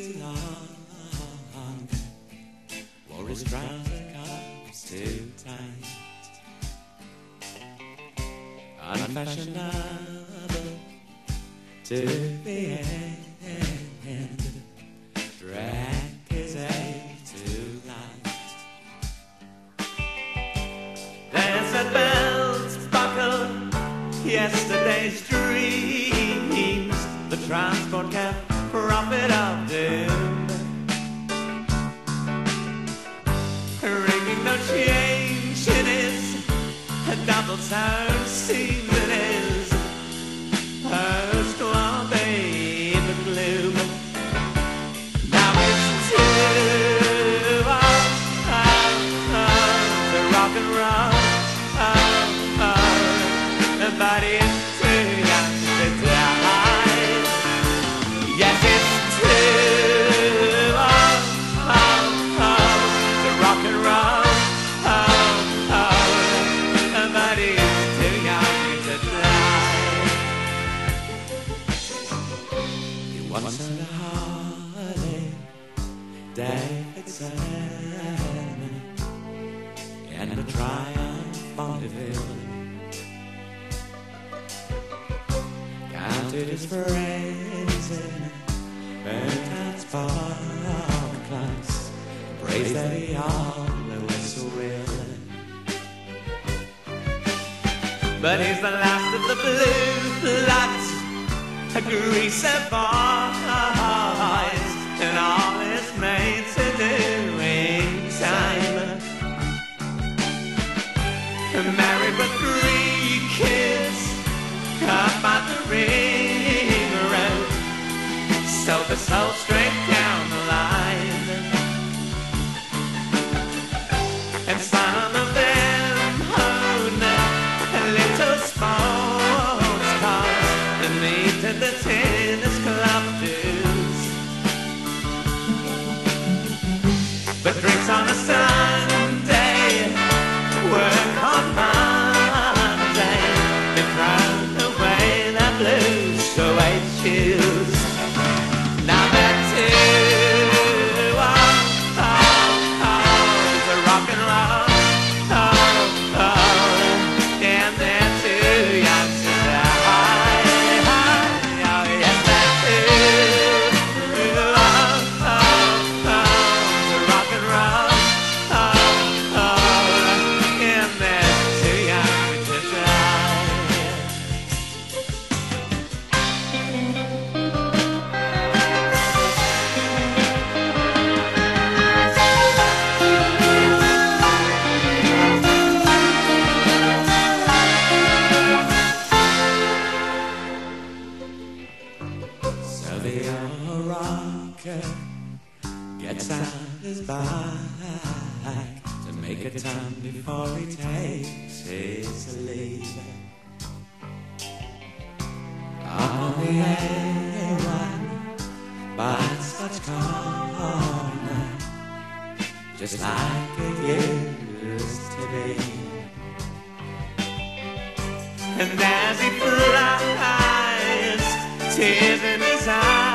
still hung, for his brother comes too tight. Unfashionable to the end, drag his aim to light. Desert bells buckle yesterday's dreams, the transport cab prophet of doom, ringing no change it is, a double sound seems it is, post glory in the gloom. Now it's 2 hours the rock and roll, but it's too young to die. Once in a holiday examined, and the triumph of evil, counted his praise in Bernhard's farm class, praise that he always will. But he's the last of the blue bloods, a grease of boys, and all his mates are doing time. Married with 3 kids, up on the ring road, so the soul straight down the line. And some of them own a little sports cars and me. The tennis club dues, but drinks on a Sunday, work on Monday, and run away the blues, so I choose. Now that 2 hours the rock and roll, and they're too young to die. Gets out his bike to make a turn before he takes his leave. On the A1 by Scotch Corner, just like it used to be. And as he flies, tears in his eyes,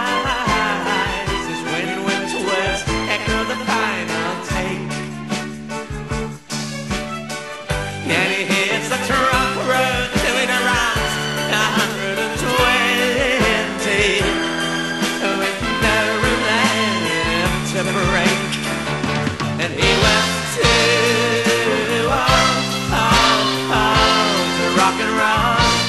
the final take, and he hits the trunk road till it arrives 120 with no room left to break. And he went to the rock and roll.